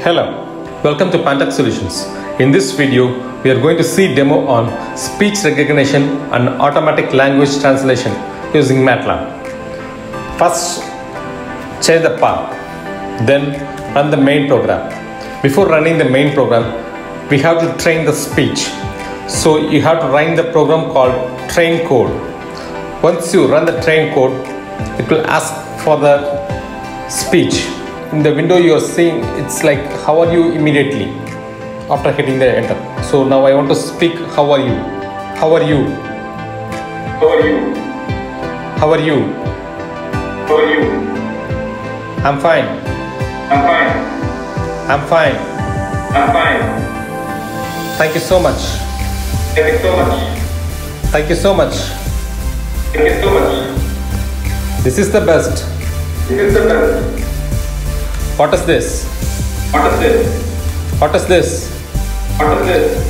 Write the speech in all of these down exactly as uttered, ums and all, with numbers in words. Hello, welcome to Pantech Solutions. In this video, we are going to see demo on speech recognition and automatic language translation using MATLAB. First, change the path, then run the main program. Before running the main program, we have to train the speech. So you have to run the program called train code. Once you run the train code, it will ask for the speech. In the window you are seeing, it's like how are you immediately after hitting the enter. So now I want to speak how are you, how are you, how are you, how are you, how are you, I'm fine, I'm fine, I'm fine, I'm fine, thank you so much, thank you so much, thank you so much, thank you so much. This is the best. This is the best. What is this? What is this? What is this? What is this?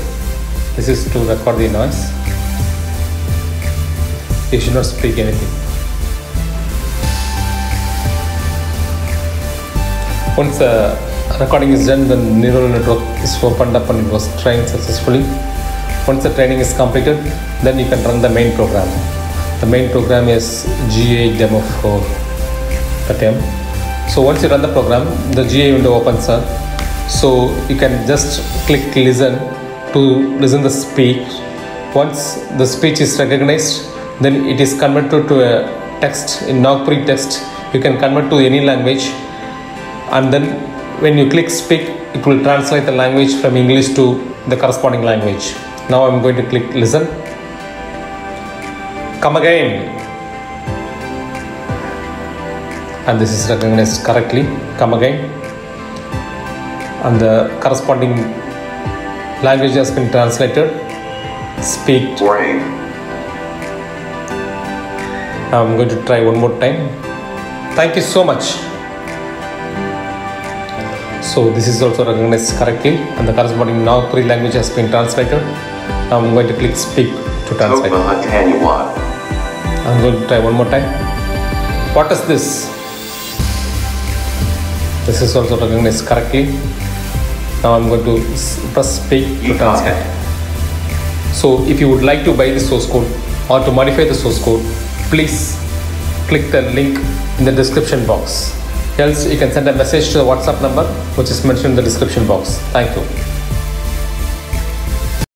This is to record the noise. You should not speak anything. Once the recording is done, the neural network is opened up and it was trained successfully. Once the training is completed, then you can run the main program. The main program is G A demo four dot m. So once you run the program, the G A window opens up. So you can just click listen to listen the speech. Once the speech is recognized, then it is converted to a text in Nagpuri text. You can convert to any language, and then when you click speak, it will translate the language from English to the corresponding language. Now I'm going to click listen. Come again, and this is recognized correctly. Come again, and the corresponding language has been translated. Speak. Warning. Now I'm going to try one more time. Thank you so much. So this is also recognized correctly, and the corresponding Nagpuri language has been translated. Now I'm going to click speak to translate. I'm going to try one more time. What is this? This is also recognized correctly. Now I'm going to press speak to translate. So if you would like to buy the source code or to modify the source code, please click the link in the description box. Else you can send a message to the WhatsApp number which is mentioned in the description box. Thank you.